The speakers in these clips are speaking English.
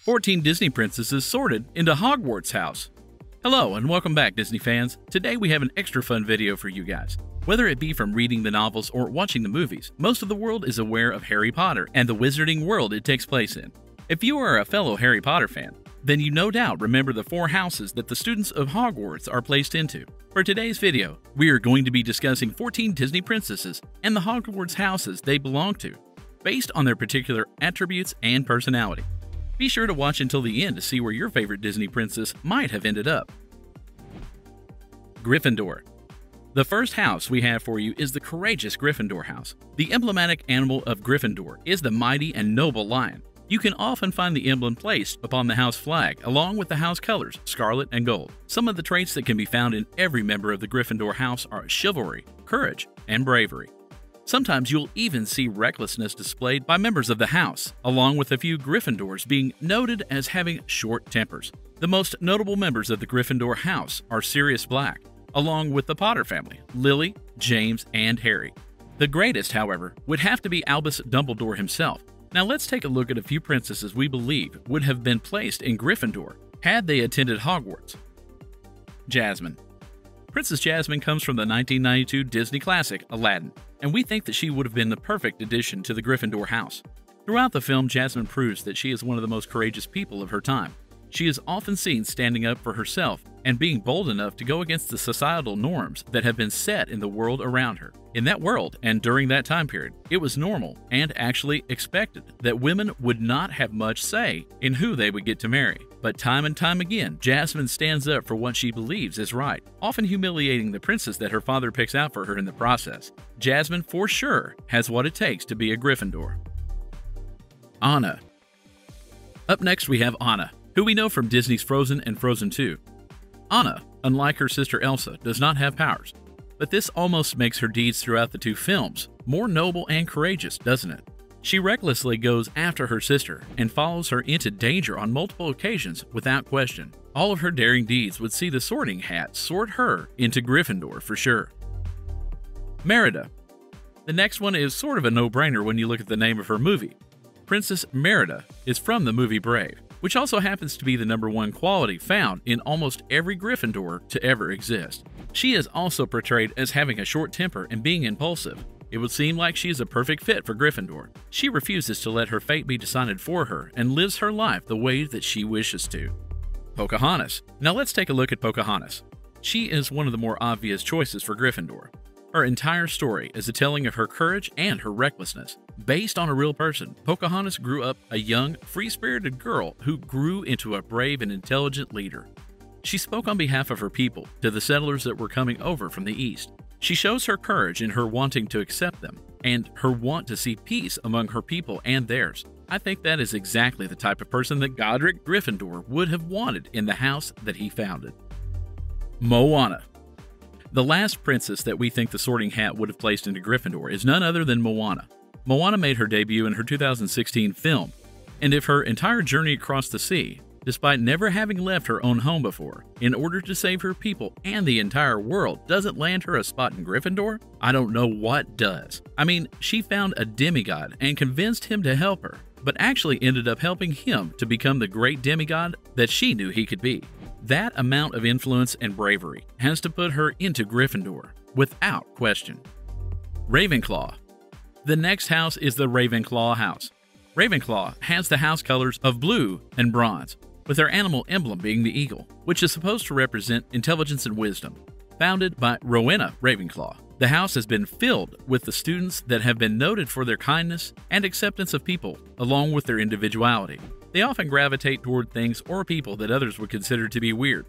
14 Disney princesses sorted into Hogwarts house. Hello and welcome back, Disney fans. Today we have an extra fun video for you guys. Whether it be from reading the novels or watching the movies, most of the world is aware of Harry Potter and the wizarding world it takes place in. If you are a fellow Harry Potter fan, then you no doubt remember the 4 houses that the students of Hogwarts are placed into. For today's video, we are going to be discussing 14 Disney princesses and the Hogwarts houses they belong to, based on their particular attributes and personality. Be sure to watch until the end to see where your favorite Disney princess might have ended up. Gryffindor. The first house we have for you is the courageous Gryffindor house. The emblematic animal of Gryffindor is the mighty and noble lion. You can often find the emblem placed upon the house flag along with the house colors, scarlet and gold. Some of the traits that can be found in every member of the Gryffindor house are chivalry, courage, and bravery. Sometimes you'll even see recklessness displayed by members of the house, along with a few Gryffindors being noted as having short tempers. The most notable members of the Gryffindor house are Sirius Black, along with the Potter family, Lily, James, and Harry. The greatest, however, would have to be Albus Dumbledore himself. Now let's take a look at a few princesses we believe would have been placed in Gryffindor had they attended Hogwarts. Jasmine. Princess Jasmine comes from the 1992 Disney classic Aladdin, and we think that she would have been the perfect addition to the Gryffindor house. Throughout the film, Jasmine proves that she is one of the most courageous people of her time. She is often seen standing up for herself and being bold enough to go against the societal norms that have been set in the world around her. In that world, and during that time period, it was normal and actually expected that women would not have much say in who they would get to marry. But time and time again, Jasmine stands up for what she believes is right, often humiliating the princess that her father picks out for her in the process. Jasmine for sure has what it takes to be a Gryffindor. Anna. Up next we have Anna, who we know from Disney's Frozen and Frozen 2. Anna, unlike her sister Elsa, does not have powers, but this almost makes her deeds throughout the 2 films more noble and courageous, doesn't it? She recklessly goes after her sister and follows her into danger on multiple occasions without question. All of her daring deeds would see the Sorting Hat sort her into Gryffindor for sure. Merida. The next one is sort of a no-brainer when you look at the name of her movie. Princess Merida is from the movie Brave, which also happens to be the #1 quality found in almost every Gryffindor to ever exist. She is also portrayed as having a short temper and being impulsive. It would seem like she is a perfect fit for Gryffindor. She refuses to let her fate be decided for her and lives her life the way that she wishes to. Pocahontas. Now let's take a look at Pocahontas. She is one of the more obvious choices for Gryffindor. Her entire story is a telling of her courage and her recklessness. Based on a real person, Pocahontas grew up a young, free-spirited girl who grew into a brave and intelligent leader. She spoke on behalf of her people to the settlers that were coming over from the east. She shows her courage in her wanting to accept them and her want to see peace among her people and theirs. I think that is exactly the type of person that Godric Gryffindor would have wanted in the house that he founded. Moana. The last princess that we think the Sorting Hat would have placed into Gryffindor is none other than Moana. Moana made her debut in her 2016 film, and if her entire journey across the sea, despite never having left her own home before, in order to save her people and the entire world doesn't land her a spot in Gryffindor, I don't know what does. I mean, she found a demigod and convinced him to help her, but actually ended up helping him to become the great demigod that she knew he could be. That amount of influence and bravery has to put her into Gryffindor, without question. Ravenclaw. The next house is the Ravenclaw house. Ravenclaw has the house colors of blue and bronze, with their animal emblem being the eagle, which is supposed to represent intelligence and wisdom. Founded by Rowena Ravenclaw, the house has been filled with the students that have been noted for their kindness and acceptance of people, along with their individuality. They often gravitate toward things or people that others would consider to be weird.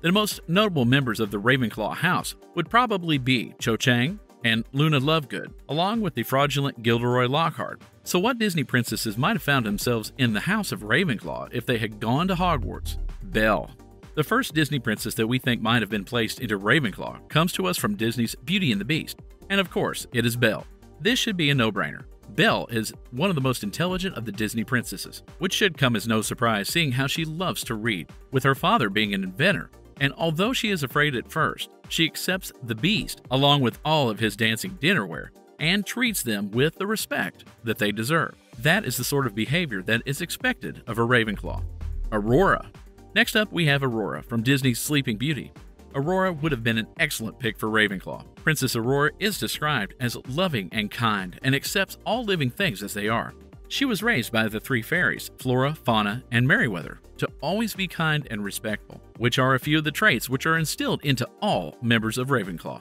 The most notable members of the Ravenclaw house would probably be Cho Chang and Luna Lovegood, along with the fraudulent Gilderoy Lockhart. So what Disney princesses might have found themselves in the house of Ravenclaw if they had gone to Hogwarts? Belle. The first Disney princess that we think might have been placed into Ravenclaw comes to us from Disney's Beauty and the Beast, and of course, it is Belle. This should be a no-brainer. Belle is one of the most intelligent of the Disney princesses, which should come as no surprise seeing how she loves to read, with her father being an inventor, and although she is afraid at first, she accepts the Beast along with all of his dancing dinnerware and treats them with the respect that they deserve. That is the sort of behavior that is expected of a Ravenclaw. Aurora. Next up, we have Aurora from Disney's Sleeping Beauty. Aurora would have been an excellent pick for Ravenclaw. Princess Aurora is described as loving and kind and accepts all living things as they are. She was raised by the three fairies, Flora, Fauna, and Merryweather, to always be kind and respectful, which are a few of the traits which are instilled into all members of Ravenclaw.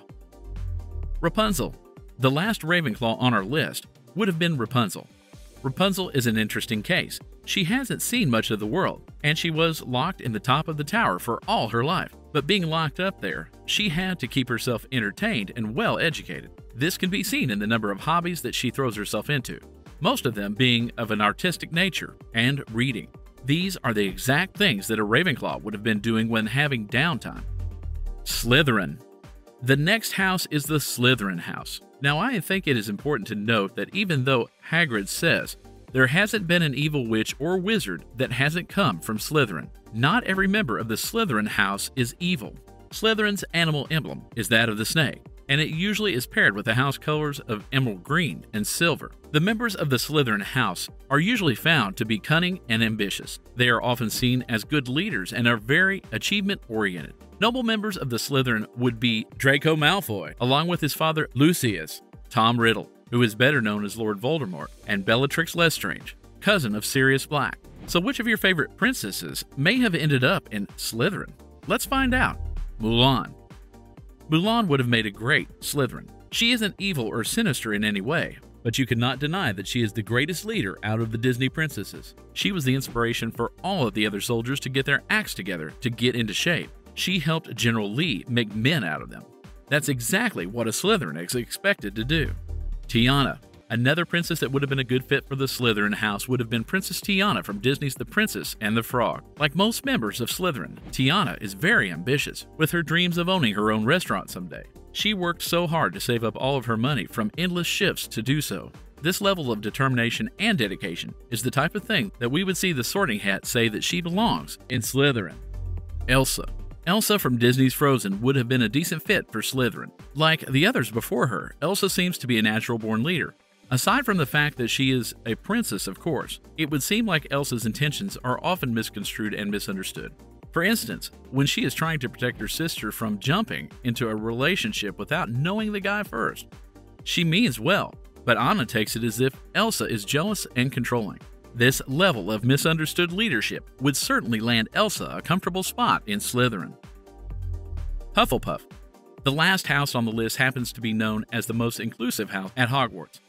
Rapunzel. The last Ravenclaw on our list would have been Rapunzel. Rapunzel is an interesting case. She hasn't seen much of the world, and she was locked in the top of the tower for all her life. But being locked up there, she had to keep herself entertained and well-educated. This can be seen in the number of hobbies that she throws herself into, most of them being of an artistic nature and reading. These are the exact things that a Ravenclaw would have been doing when having downtime. Slytherin. The next house is the Slytherin house. Now, I think it is important to note that even though Hagrid says, there hasn't been an evil witch or wizard that hasn't come from Slytherin. Not every member of the Slytherin house is evil. Slytherin's animal emblem is that of the snake, and it usually is paired with the house colors of emerald green and silver. The members of the Slytherin house are usually found to be cunning and ambitious. They are often seen as good leaders and are very achievement-oriented. Notable members of the Slytherin would be Draco Malfoy, along with his father Lucius, Tom Riddle, who is better known as Lord Voldemort, and Bellatrix Lestrange, cousin of Sirius Black. So which of your favorite princesses may have ended up in Slytherin? Let's find out. Mulan. Mulan would have made a great Slytherin. She isn't evil or sinister in any way, but you cannot deny that she is the greatest leader out of the Disney princesses. She was the inspiration for all of the other soldiers to get their acts together to get into shape. She helped General Lee make men out of them. That's exactly what a Slytherin is expected to do. Tiana. Another princess that would have been a good fit for the Slytherin house would have been Princess Tiana from Disney's The Princess and the Frog. Like most members of Slytherin, Tiana is very ambitious, with her dreams of owning her own restaurant someday. She worked so hard to save up all of her money from endless shifts to do so. This level of determination and dedication is the type of thing that we would see the Sorting Hat say that she belongs in Slytherin. Elsa. Elsa from Disney's Frozen would have been a decent fit for Slytherin. Like the others before her, Elsa seems to be a natural-born leader. Aside from the fact that she is a princess, of course, it would seem like Elsa's intentions are often misconstrued and misunderstood. For instance, when she is trying to protect her sister from jumping into a relationship without knowing the guy first. She means well, but Anna takes it as if Elsa is jealous and controlling. This level of misunderstood leadership would certainly land Elsa a comfortable spot in Slytherin. Hufflepuff. The last house on the list happens to be known as the most inclusive house at Hogwarts.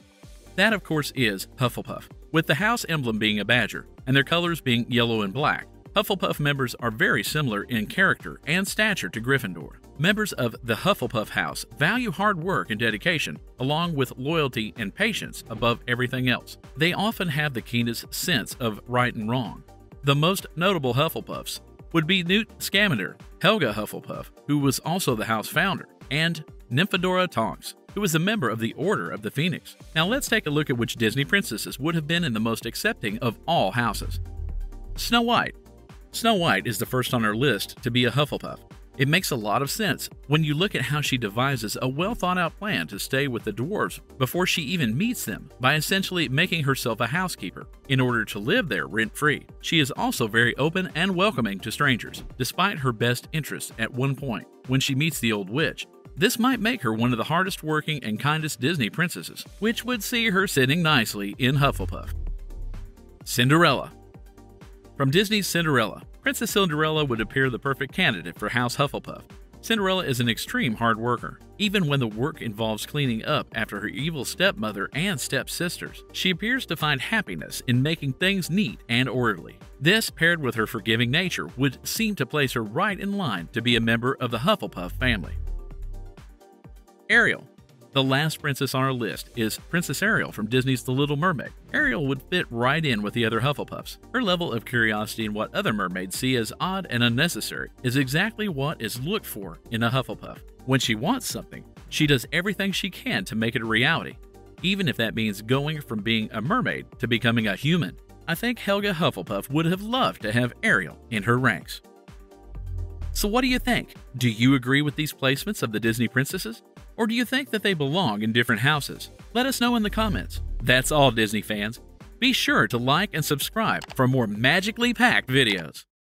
That, of course, is Hufflepuff, with the house emblem being a badger and their colors being yellow and black. Hufflepuff members are very similar in character and stature to Gryffindor. Members of the Hufflepuff house value hard work and dedication, along with loyalty and patience above everything else. They often have the keenest sense of right and wrong. The most notable Hufflepuffs would be Newt Scamander, Helga Hufflepuff, who was also the house founder, and Nymphadora Tonks, who was a member of the Order of the Phoenix. Now let's take a look at which Disney princesses would have been in the most accepting of all houses. Snow White. Snow White is the first on our list to be a Hufflepuff. It makes a lot of sense when you look at how she devises a well-thought-out plan to stay with the dwarves before she even meets them by essentially making herself a housekeeper in order to live there rent-free. She is also very open and welcoming to strangers, despite her best interests at one point when she meets the old witch. This might make her one of the hardest-working and kindest Disney princesses, which would see her sitting nicely in Hufflepuff. Cinderella. From Disney's Cinderella, Princess Cinderella would appear the perfect candidate for House Hufflepuff. Cinderella is an extreme hard worker, even when the work involves cleaning up after her evil stepmother and stepsisters. She appears to find happiness in making things neat and orderly. This, paired with her forgiving nature, would seem to place her right in line to be a member of the Hufflepuff family. Ariel. The last princess on our list is Princess Ariel from Disney's The Little Mermaid. Ariel would fit right in with the other Hufflepuffs. Her level of curiosity in what other mermaids see as odd and unnecessary is exactly what is looked for in a Hufflepuff. When she wants something, she does everything she can to make it a reality, even if that means going from being a mermaid to becoming a human. I think Helga Hufflepuff would have loved to have Ariel in her ranks. So what do you think? Do you agree with these placements of the Disney princesses? Or do you think that they belong in different houses? Let us know in the comments. That's all, Disney fans. Be sure to like and subscribe for more magically packed videos.